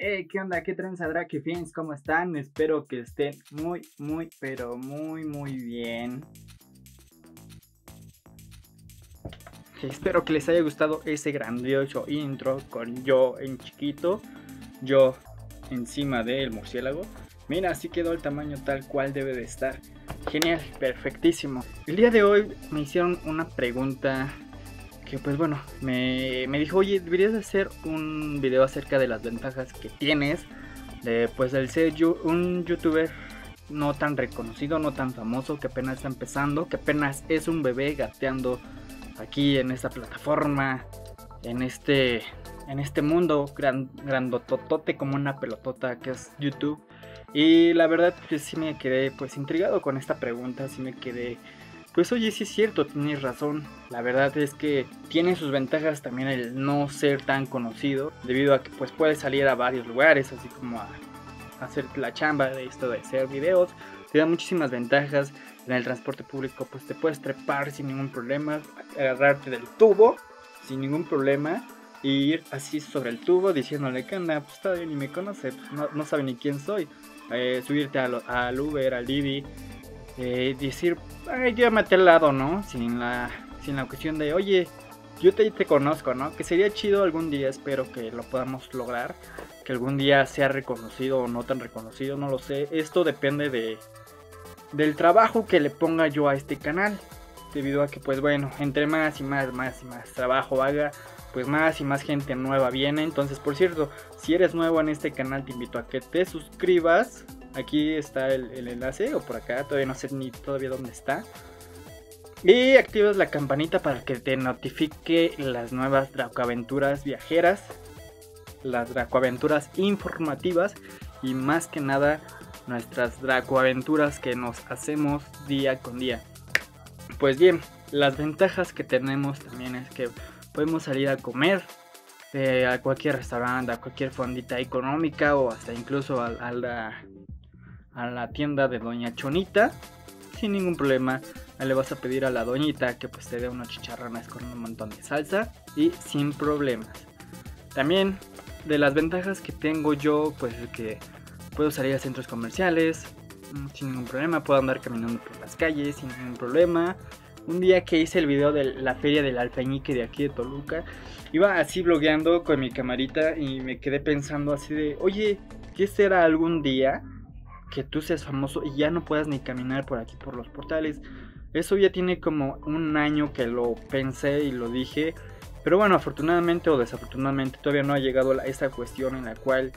Hey, ¿qué onda? ¿Qué trenza, Draki Fins? ¿Cómo están? Espero que estén muy bien. Espero que les haya gustado ese grandioso intro con yo en chiquito, yo encima del murciélago. Mira, así quedó el tamaño tal cual debe de estar. Genial, perfectísimo. El día de hoy me hicieron una pregunta que pues bueno, me dijo, oye, deberías hacer un video acerca de las ventajas que tienes de pues el ser un youtuber no tan reconocido, no tan famoso, que apenas está empezando, que apenas es un bebé gateando aquí en esta plataforma, en este mundo grandototote como una pelotota que es YouTube. Y la verdad que sí me quedé pues intrigado con esta pregunta, sí me quedé... Pues oye, sí es cierto, tienes razón. La verdad es que tiene sus ventajas también el no ser tan conocido, debido a que pues puedes salir a varios lugares, así como a hacer la chamba de esto de hacer videos. Te da muchísimas ventajas. En el transporte público pues te puedes trepar sin ningún problema, agarrarte del tubo sin ningún problema e ir así sobre el tubo diciéndole que anda, pues todavía ni me conoce, pues, no sabe ni quién soy. Subirte al Uber, al Didi, decir, ay, llévate al lado, ¿no? Sin la cuestión de, oye, yo te conozco, ¿no? Que sería chido algún día, espero que lo podamos lograr, que algún día sea reconocido o no tan reconocido, no lo sé. Esto depende del trabajo que le ponga yo a este canal, debido a que, pues bueno, entre más y más trabajo haga, pues más y más gente nueva viene. Entonces, por cierto, si eres nuevo en este canal, te invito a que te suscribas. Aquí está el enlace, o por acá, todavía no sé ni todavía dónde está. Y activas la campanita para que te notifique las nuevas Dracoaventuras viajeras, las Dracoaventuras informativas y más que nada nuestras Dracoaventuras que nos hacemos día con día. Pues bien, las ventajas que tenemos también es que podemos salir a comer a cualquier restaurante, a cualquier fondita económica o hasta incluso a la tienda de Doña Chonita sin ningún problema. Le vas a pedir a la doñita que pues te dé unos chicharrones con un montón de salsa y sin problemas. También de las ventajas que tengo yo pues es que puedo salir a centros comerciales sin ningún problema, puedo andar caminando por las calles sin ningún problema. Un día que hice el video de la feria del Alpeñique de aquí de Toluca, iba así blogueando con mi camarita y me quedé pensando así de, oye, ¿qué será algún día que tú seas famoso y ya no puedas ni caminar por aquí por los portales? Eso ya tiene como un año que lo pensé y lo dije, pero bueno, afortunadamente o desafortunadamente todavía no ha llegado a esta cuestión en la cual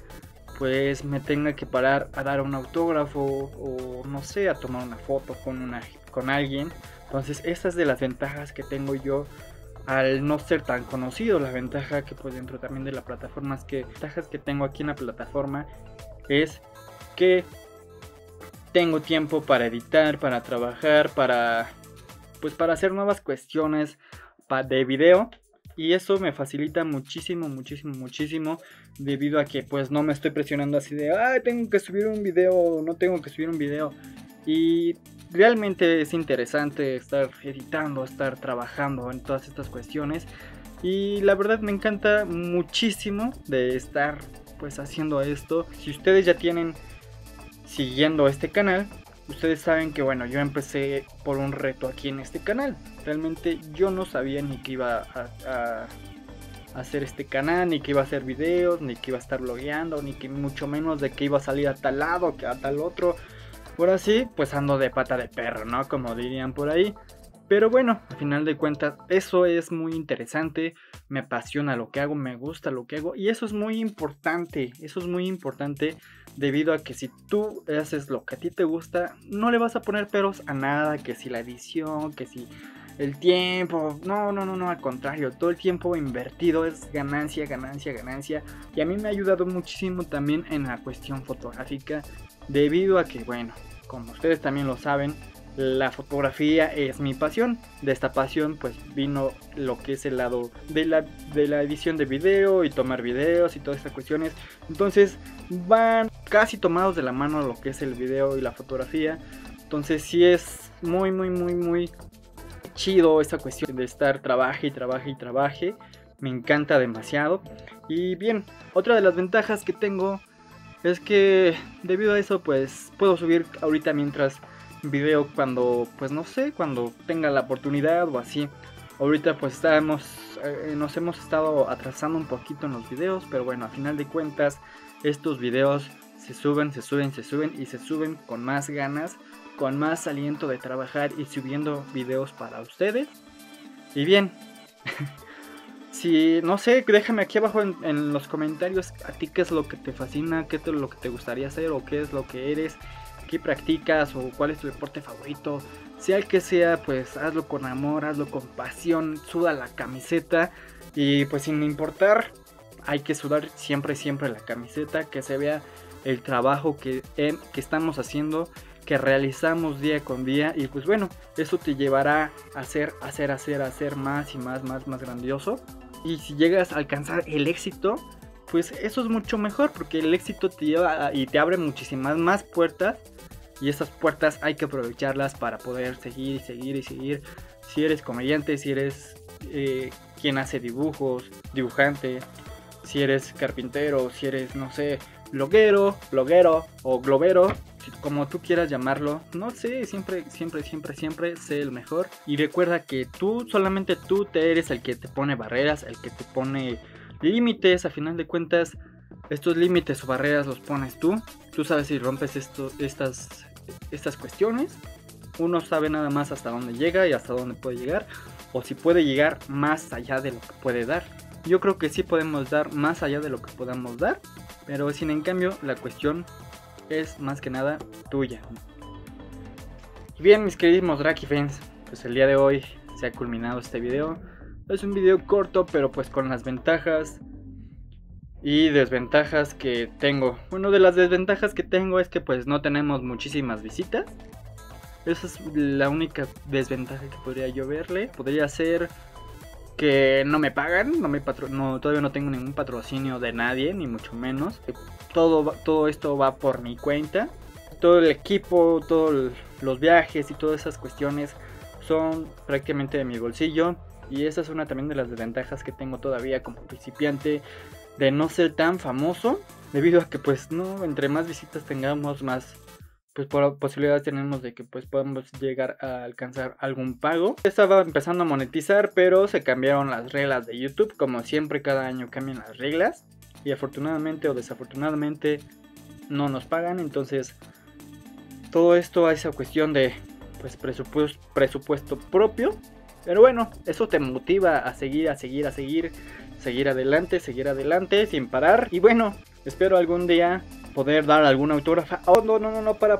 pues me tenga que parar a dar un autógrafo o no sé, a tomar una foto con alguien. Entonces estas de las ventajas que tengo yo al no ser tan conocido. La ventaja que pues dentro también de la plataforma es que ventajas que tengo aquí en la plataforma es que tengo tiempo para editar, para trabajar, para hacer nuevas cuestiones de video. Y eso me facilita muchísimo, debido a que pues no me estoy presionando así de, ay, tengo que subir un video, no tengo que subir un video. Y realmente es interesante estar editando, estar trabajando en todas estas cuestiones. Y la verdad me encanta muchísimo de estar pues haciendo esto. Si ustedes ya tienen... siguiendo este canal, ustedes saben que bueno, yo empecé por un reto aquí en este canal. Realmente yo no sabía ni que iba a hacer este canal, ni que iba a hacer videos, ni que iba a estar blogueando, ni que mucho menos de que iba a salir a tal lado, a tal otro. Por así, pues ando de pata de perro, ¿no? Como dirían por ahí. Pero bueno, al final de cuentas, eso es muy interesante. Me apasiona lo que hago, me gusta lo que hago. Y eso es muy importante, debido a que si tú haces lo que a ti te gusta, no le vas a poner peros a nada, que si la edición, que si el tiempo, no, al contrario, todo el tiempo invertido es ganancia, y a mí me ha ayudado muchísimo también en la cuestión fotográfica, debido a que bueno, como ustedes también lo saben, la fotografía es mi pasión. De esta pasión pues vino lo que es el lado de la edición de video y tomar videos y todas estas cuestiones. Entonces van casi tomados de la mano lo que es el video y la fotografía. Entonces sí es muy chido esta cuestión de estar trabaje y trabaje. Me encanta demasiado. Y bien, otra de las ventajas que tengo es que debido a eso pues puedo subir ahorita mientras video cuando, pues no sé, cuando tenga la oportunidad o así. Ahorita pues nos hemos estado atrasando un poquito en los videos, pero bueno, a final de cuentas estos videos se suben y se suben con más ganas, con más aliento de trabajar y subiendo videos para ustedes. Y bien, si no sé, déjame aquí abajo en los comentarios a ti qué es lo que te fascina, qué es lo que te gustaría hacer o qué es lo que eres, qué practicas o cuál es tu deporte favorito. Sea el que sea, pues hazlo con amor, hazlo con pasión, suda la camiseta y pues sin importar, hay que sudar siempre la camiseta, que se vea el trabajo que estamos haciendo, que realizamos día con día. Y pues bueno, eso te llevará a hacer más y más grandioso. Y si llegas a alcanzar el éxito, pues eso es mucho mejor, porque el éxito te lleva y te abre muchísimas más puertas. Y esas puertas hay que aprovecharlas para poder seguir. Si eres comediante, si eres quien hace dibujos, dibujante, si eres carpintero, si eres, no sé, bloguero o globero, como tú quieras llamarlo, no sé, siempre sé el mejor. Y recuerda que tú, solamente tú, te eres el que te pone barreras, el que te pone límites. A final de cuentas, estos límites o barreras los pones tú. Tú sabes si rompes estas cuestiones. Uno sabe nada más hasta dónde llega y hasta dónde puede llegar, o si puede llegar más allá de lo que puede dar. Yo creo que sí podemos dar más allá de lo que podamos dar, pero sin en cambio la cuestión es más que nada tuya. Y bien, mis queridísimos Draki fans, pues el día de hoy se ha culminado este video. Es un video corto, pero pues con las ventajas y desventajas que tengo. Bueno, de las desventajas que tengo es que pues no tenemos muchísimas visitas. Esa es la única desventaja que podría yo verle. Podría ser que no me pagan, todavía no tengo ningún patrocinio de nadie, ni mucho menos. Todo esto va por mi cuenta. Todo el equipo, todos los viajes y todas esas cuestiones son prácticamente de mi bolsillo. Y esa es una también de las desventajas que tengo todavía como principiante, de no ser tan famoso, debido a que pues no, entre más visitas tengamos, más pues por posibilidades tenemos de que pues podamos llegar a alcanzar algún pago. Estaba empezando a monetizar, pero se cambiaron las reglas de YouTube, como siempre cada año cambian las reglas y afortunadamente o desafortunadamente no nos pagan. Entonces todo esto a esa cuestión de pues presupuesto propio, pero bueno, eso te motiva a seguir adelante sin parar. Y bueno, espero algún día poder dar algún autógrafo. Oh, no, para.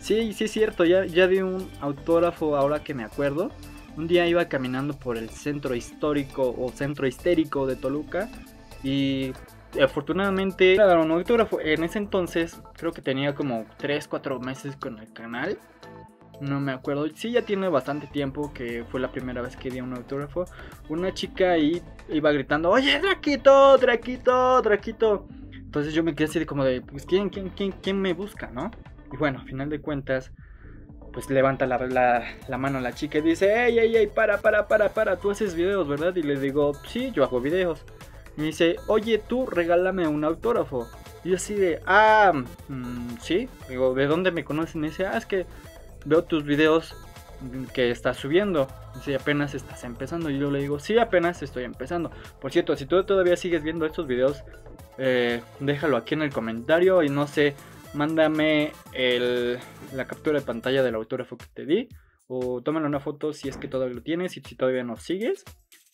Sí, es cierto, ya di un autógrafo ahora que me acuerdo. Un día iba caminando por el centro histórico o centro histérico de Toluca y afortunadamente me dieron un autógrafo. En ese entonces creo que tenía como 3-4 meses con el canal, no me acuerdo. Sí, ya tiene bastante tiempo que fue la primera vez que di un autógrafo. Una chica ahí iba gritando: "Oye, Draquito. Entonces yo me quedé así de como de, pues ¿quién me busca, no? Y bueno, a final de cuentas, pues levanta la mano la chica y dice: ¡Ey, para, tú haces videos, ¿verdad?". Y le digo: "Sí, yo hago videos". Y me dice: "Oye, tú regálame un autógrafo". Y yo así de, sí. Digo: "¿De dónde me conocen?". Y dice: "Es que veo tus videos que estás subiendo". Si apenas estás empezando. Y yo le digo: "Sí, apenas estoy empezando. Por cierto, si tú todavía sigues viendo estos videos, déjalo aquí en el comentario y no sé, mándame la captura de pantalla del autógrafo que te di, o tómale una foto si es que todavía lo tienes y si todavía no sigues,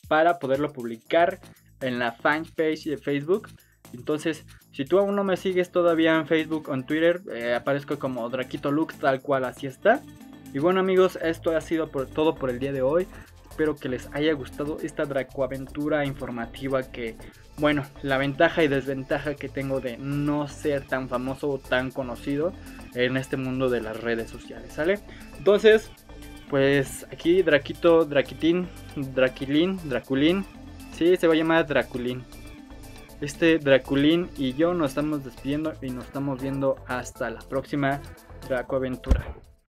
para poderlo publicar en la fanpage de Facebook". Entonces, si tú aún no me sigues todavía en Facebook o en Twitter, aparezco como Drackito Lux, tal cual, así está. Y bueno, amigos, esto ha sido todo por el día de hoy. Espero que les haya gustado esta Dracoaventura informativa, que bueno, la ventaja y desventaja que tengo de no ser tan famoso o tan conocido en este mundo de las redes sociales, ¿sale? Entonces, pues aquí Draquito, Draculín, sí, se va a llamar Draculín. Este Draculín y yo nos estamos despidiendo y nos estamos viendo hasta la próxima Dracoaventura.